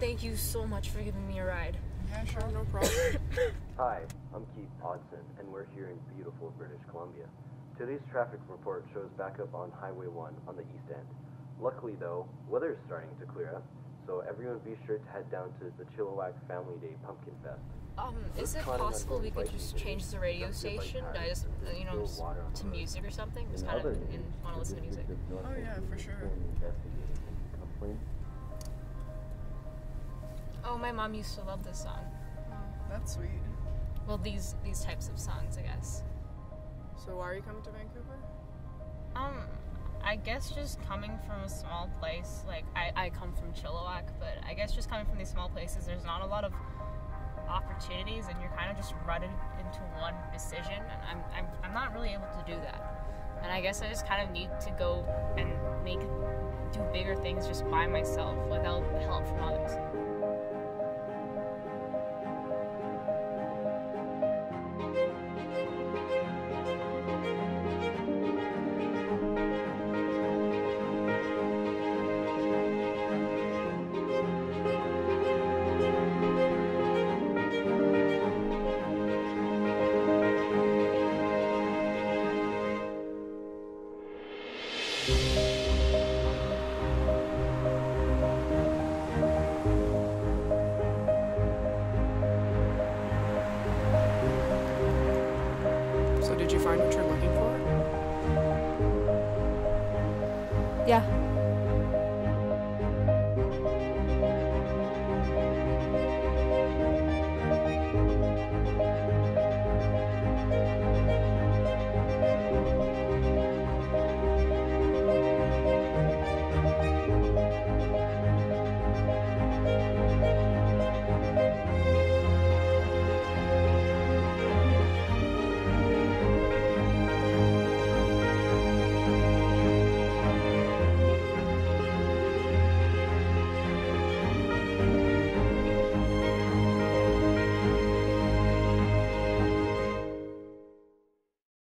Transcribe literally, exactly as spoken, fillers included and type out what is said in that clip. thank you so much for giving me a ride. Yeah, sure, no problem. Hi, I'm Keith Podson, and we're here in beautiful British Columbia. Today's traffic report shows backup on Highway one on the east end. Luckily though, weather is starting to clear up, so everyone be sure to head down to the Chilliwack Family Day Pumpkin Fest. Um, is it possible we could just change the radio station? I just, you know, to music or something? Just kind of want to listen to music. Oh yeah, for sure. Oh, my mom used to love this song. Oh, that's sweet. Well, these these types of songs, I guess. So why are you coming to Vancouver? Um, I guess just coming from a small place, like, I, I come from Chilliwack, but I guess just coming from these small places, there's not a lot of opportunities, and you're kind of just running into one decision, and I'm, I'm, I'm not really able to do that. And I guess I just kind of need to go and make, do bigger things just by myself without help from others. Did you find what you're looking for? Yeah.